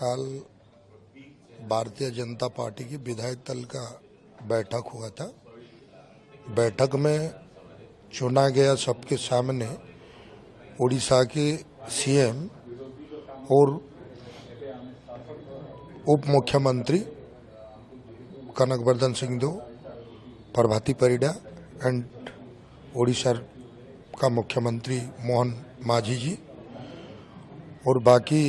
काल भारतीय जनता पार्टी की विधायक दल का बैठक हुआ था। बैठक में चुना गया सबके सामने उड़ीसा के सीएम और उप मुख्यमंत्री कनकवर्धन सिंह देव, प्रभाती परिडा एंड उड़ीसा का मुख्यमंत्री मोहन माझी जी और बाकी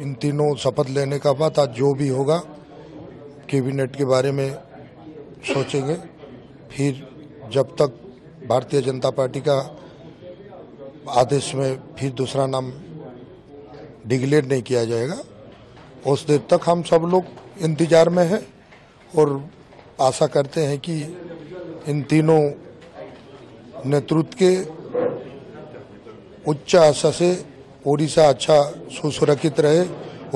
इन तीनों शपथ लेने का बाद आज जो भी होगा कैबिनेट के बारे में सोचेंगे। फिर जब तक भारतीय जनता पार्टी का आदेश में फिर दूसरा नाम डिक्लेयर नहीं किया जाएगा उस देर तक हम सब लोग इंतजार में हैं और आशा करते हैं कि इन तीनों नेतृत्व के उच्च आशा से ओडिशा अच्छा सुसुरक्षित रहे,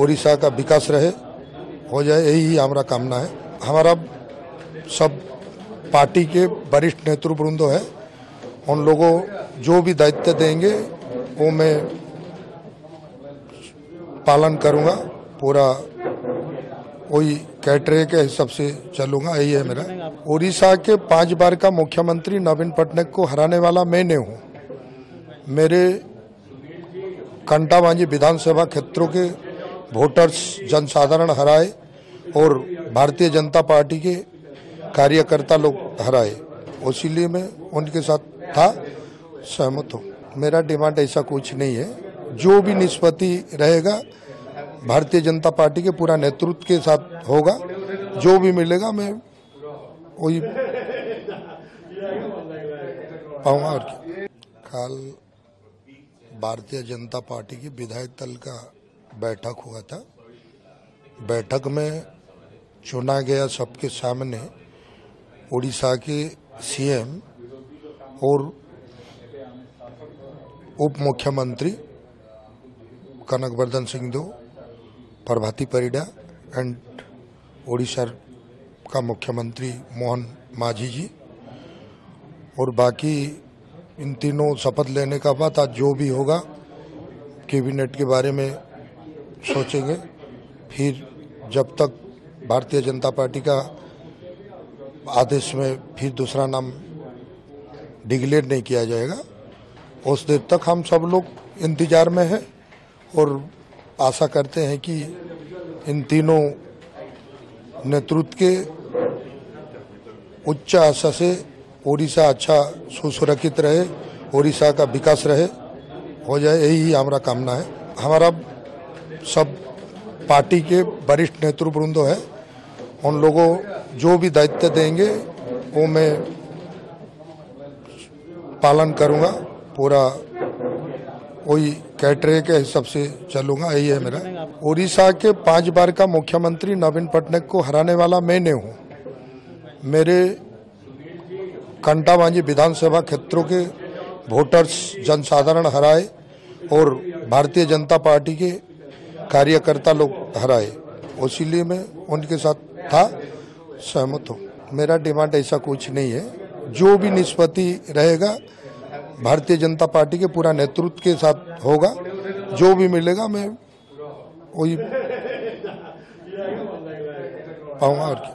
ओडिशा का विकास रहे हो जाए, यही हमारा कामना है। हमारा सब पार्टी के वरिष्ठ नेतृवृंद है, उन लोगों जो भी दायित्व देंगे वो मैं पालन करूंगा, पूरा कोई कैटरे के हिसाब से चलूंगा, यही है मेरा। ओडिशा के 5 बार का मुख्यमंत्री नवीन पटनायक को हराने वाला मैंने हूँ। मेरे कांटाबांजी विधानसभा क्षेत्रों के वोटर्स जनसाधारण हराए और भारतीय जनता पार्टी के कार्यकर्ता लोग हराए, इसीलिए मैं उनके साथ था, सहमत हूँ। मेरा डिमांड ऐसा कुछ नहीं है, जो भी निष्पत्ति रहेगा भारतीय जनता पार्टी के पूरा नेतृत्व के साथ होगा, जो भी मिलेगा मैं वही पाऊंगा। और कल भारतीय जनता पार्टी की विधायक दल का बैठक हुआ था। बैठक में चुना गया सबके सामने उड़ीसा के सीएम और उप मुख्यमंत्री कनकवर्धन सिंह देव, प्रभाती परिडा एंड उड़ीसा का मुख्यमंत्री मोहन माझी जी और बाकी इन तीनों शपथ लेने का बाद आज जो भी होगा कैबिनेट के बारे में सोचेंगे। फिर जब तक भारतीय जनता पार्टी का आदेश में फिर दूसरा नाम डिक्लेयर नहीं किया जाएगा उस देर तक हम सब लोग इंतजार में हैं और आशा करते हैं कि इन तीनों नेतृत्व के उच्च आशा से ओडिशा अच्छा सुसुरक्षित रहे, ओडिशा का विकास रहे हो जाए, यही हमारा कामना है। हमारा सब पार्टी के वरिष्ठ नेतृवृंद है, उन लोगों जो भी दायित्व देंगे वो मैं पालन करूंगा, पूरा वही कैटरे के हिसाब से चलूंगा, यही है मेरा। ओडिशा के 5 बार का मुख्यमंत्री नवीन पटनायक को हराने वाला मैंने हूँ। मेरे कांटाबांजी विधानसभा क्षेत्रों के वोटर्स जनसाधारण हराए और भारतीय जनता पार्टी के कार्यकर्ता लोग हराए, इसीलिए मैं उनके साथ था, सहमत हूँ। मेरा डिमांड ऐसा कुछ नहीं है, जो भी निष्पत्ति रहेगा भारतीय जनता पार्टी के पूरा नेतृत्व के साथ होगा, जो भी मिलेगा मैं वही पाऊंगा। और